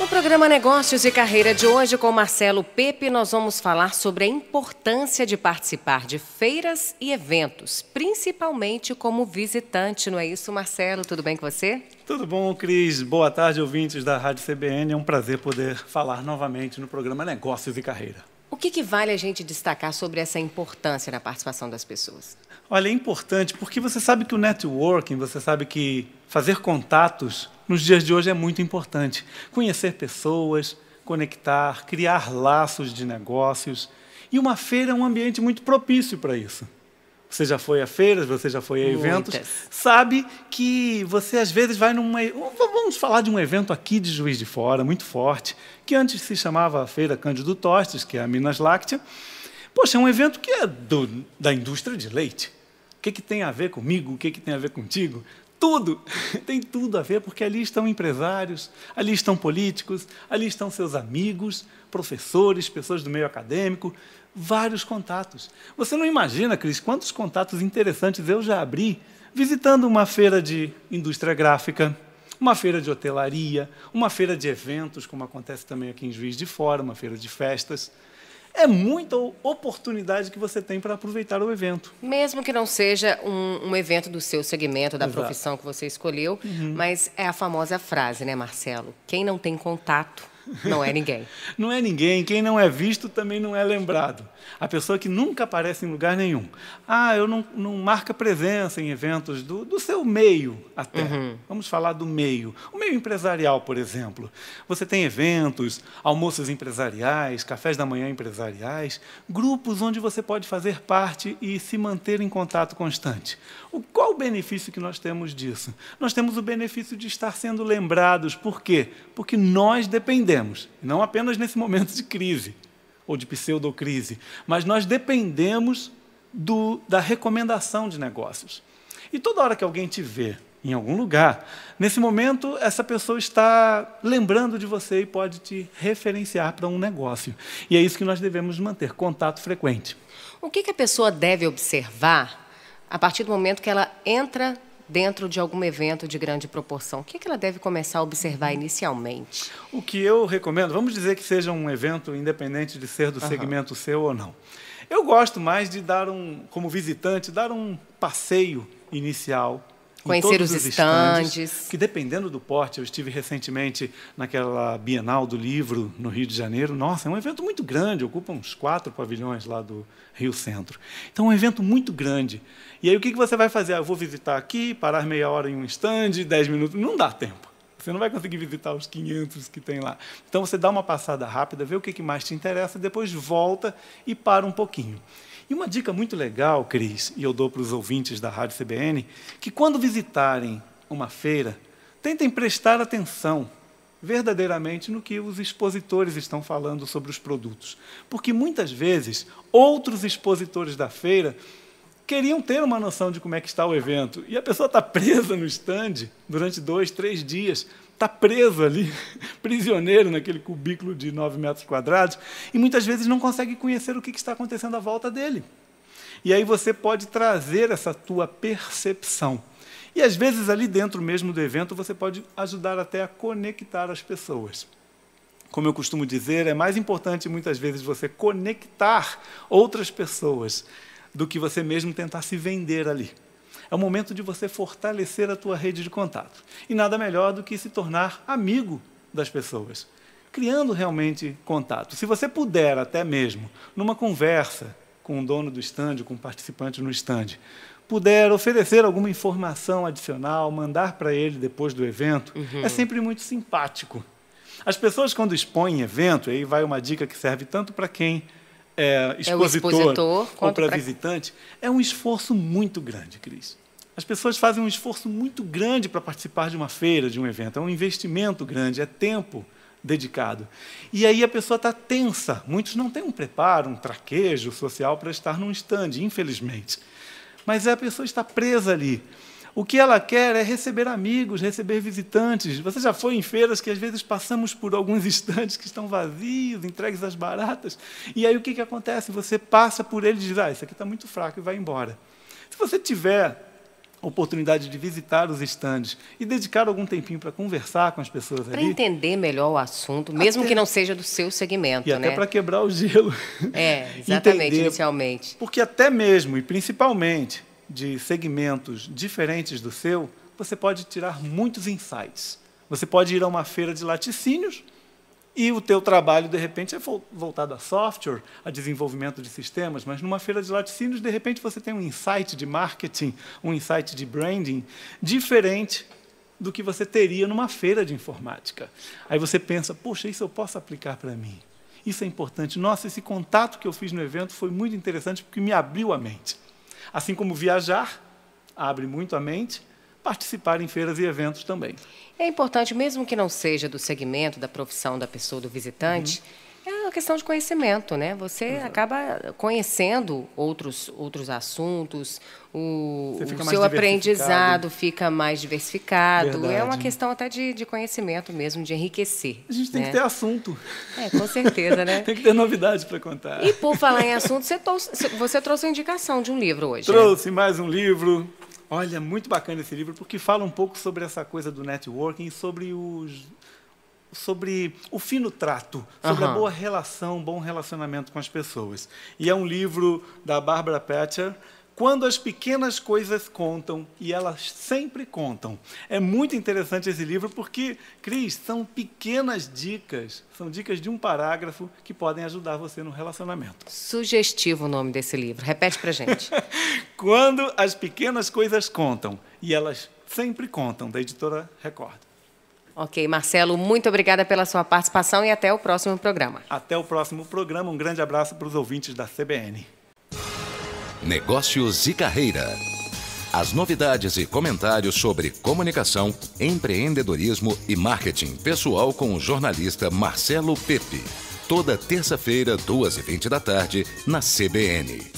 No programa Negócios e Carreira de hoje, com Marcello Pepe, nós vamos falar sobre a importância de participar de feiras e eventos, principalmente como visitante, não é isso, Marcello? Tudo bem com você? Tudo bom, Cris. Boa tarde, ouvintes da Rádio CBN. É um prazer poder falar novamente no programa Negócios e Carreira. O que vale a gente destacar sobre essa importância na participação das pessoas? Olha, é importante porque você sabe que o networking, você sabe que fazer contatos nos dias de hoje é muito importante. Conhecer pessoas, conectar, criar laços de negócios. E uma feira é um ambiente muito propício para isso. Você já foi a feiras, você já foi a eventos. Muitas. Sabe que você às vezes vai numa... Vamos falar de um evento aqui de Juiz de Fora, muito forte, que antes se chamava Feira Cândido Tostes, que é a Minas Láctea. Poxa, é um evento que é da indústria de leite. O que tem a ver comigo? O que tem a ver contigo? Tudo, tem tudo a ver, porque ali estão empresários, ali estão políticos, ali estão seus amigos, professores, pessoas do meio acadêmico, vários contatos. Você não imagina, Cris, quantos contatos interessantes eu já abri visitando uma feira de indústria gráfica, uma feira de hotelaria, uma feira de eventos, como acontece também aqui em Juiz de Fora, uma feira de festas. É muita oportunidade que você tem para aproveitar o evento. Mesmo que não seja um evento do seu segmento, da Exato. Profissão que você escolheu, mas é a famosa frase, né, Marcello? Quem não tem contato não é ninguém. Não é ninguém. Quem não é visto também não é lembrado. A pessoa que nunca aparece em lugar nenhum. Ah, eu não marca presença em eventos do seu meio até. Vamos falar do meio. O meio empresarial, por exemplo. Você tem eventos, almoços empresariais, cafés da manhã empresariais, grupos onde você pode fazer parte e se manter em contato constante. Qual o benefício que nós temos disso? Nós temos o benefício de estar sendo lembrados. Por quê? Porque nós dependemos. Não apenas nesse momento de crise ou de pseudocrise, mas nós dependemos da recomendação de negócios. E toda hora que alguém te vê em algum lugar, nesse momento essa pessoa está lembrando de você e pode te referenciar para um negócio. E é isso que nós devemos manter, contato frequente. O que a pessoa deve observar a partir do momento que ela entra dentro de algum evento de grande proporção? O que ela deve começar a observar inicialmente? O que eu recomendo, vamos dizer que seja um evento independente de ser do segmento seu ou não. Eu gosto mais de dar como visitante, dar um passeio inicial. Conhecer os estandes. Que dependendo do porte, eu estive recentemente naquela Bienal do Livro no Rio de Janeiro. Nossa, é um evento muito grande, ocupa uns 4 pavilhões lá do Rio Centro. Então é um evento muito grande. E aí o que você vai fazer? Ah, eu vou visitar aqui, parar meia hora em um estande, 10 minutos, não dá tempo. Você não vai conseguir visitar os 500 que tem lá. Então você dá uma passada rápida, vê o que mais te interessa, depois volta e para um pouquinho. E uma dica muito legal, Cris, e eu dou para os ouvintes da Rádio CBN, que quando visitarem uma feira, tentem prestar atenção verdadeiramente no que os expositores estão falando sobre os produtos. Porque muitas vezes outros expositores da feira queriam ter uma noção de como é que está o evento. E a pessoa está presa no stand durante 2, 3 dias, está presa ali, prisioneiro naquele cubículo de 9 metros quadrados, e muitas vezes não consegue conhecer o que está acontecendo à volta dele. E aí você pode trazer essa tua percepção. E às vezes ali dentro mesmo do evento você pode ajudar até a conectar as pessoas. Como eu costumo dizer, é mais importante muitas vezes você conectar outras pessoas do que você mesmo tentar se vender ali. É o momento de você fortalecer a tua rede de contato. E nada melhor do que se tornar amigo das pessoas, criando realmente contato. Se você puder até mesmo, numa conversa com o dono do estande, com o participante no estande, puder oferecer alguma informação adicional, mandar para ele depois do evento, é sempre muito simpático. As pessoas, quando expõem evento, aí vai uma dica que serve tanto para quem expositor ou para visitante, é um esforço muito grande, Cris. As pessoas fazem um esforço muito grande para participar de uma feira, de um evento. É um investimento grande, é tempo dedicado. E aí a pessoa está tensa. Muitos não têm um preparo, um traquejo social para estar num stand, infelizmente. Mas a pessoa está presa ali. O que ela quer é receber amigos, receber visitantes. Você já foi em feiras que, às vezes, passamos por alguns estandes que estão vazios, entregues às baratas, e aí o que acontece? Você passa por ele e diz, ah, isso aqui está muito fraco, e vai embora. Se você tiver a oportunidade de visitar os estandes e dedicar algum tempinho para conversar com as pessoas ali. Para entender melhor o assunto, mesmo até, que não seja do seu segmento, né? E até para quebrar o gelo. É, exatamente, entender, inicialmente. Porque até mesmo, e principalmente, de segmentos diferentes do seu, você pode tirar muitos insights. Você pode ir a uma feira de laticínios e o teu trabalho, de repente, é voltado a software, a desenvolvimento de sistemas, mas numa feira de laticínios, de repente, você tem um insight de marketing, um insight de branding, diferente do que você teria numa feira de informática. Aí você pensa, poxa, isso eu posso aplicar para mim. Isso é importante. Nossa, esse contato que eu fiz no evento foi muito interessante, porque me abriu a mente. Assim como viajar abre muito a mente, participar em feiras e eventos também. É importante, mesmo que não seja do segmento, da profissão da pessoa, do visitante, é uma questão de conhecimento, né? Você acaba conhecendo outros assuntos, o seu aprendizado fica mais diversificado. Verdade. É uma questão até de conhecimento mesmo, de enriquecer. A gente tem que ter assunto. É, com certeza, né? Tem que ter novidade para contar. E por falar em assunto, você trouxe a indicação de um livro hoje. Trouxe mais um livro. Olha, muito bacana esse livro, porque fala um pouco sobre essa coisa do networking, sobre o fino trato, sobre a boa relação, um bom relacionamento com as pessoas. E é um livro da Bárbara Petra, Quando as Pequenas Coisas Contam e Elas Sempre Contam. É muito interessante esse livro porque, Cris, são pequenas dicas, são dicas de um parágrafo que podem ajudar você no relacionamento. Sugestivo o nome desse livro. Repete pra gente. Quando as Pequenas Coisas Contam e Elas Sempre Contam, da editora Record. Ok, Marcelo, muito obrigada pela sua participação e até o próximo programa. Até o próximo programa. Um grande abraço para os ouvintes da CBN. Negócios e carreira. As novidades e comentários sobre comunicação, empreendedorismo e marketing pessoal com o jornalista Marcello Pepe. Toda terça-feira, 14h20 da tarde, na CBN.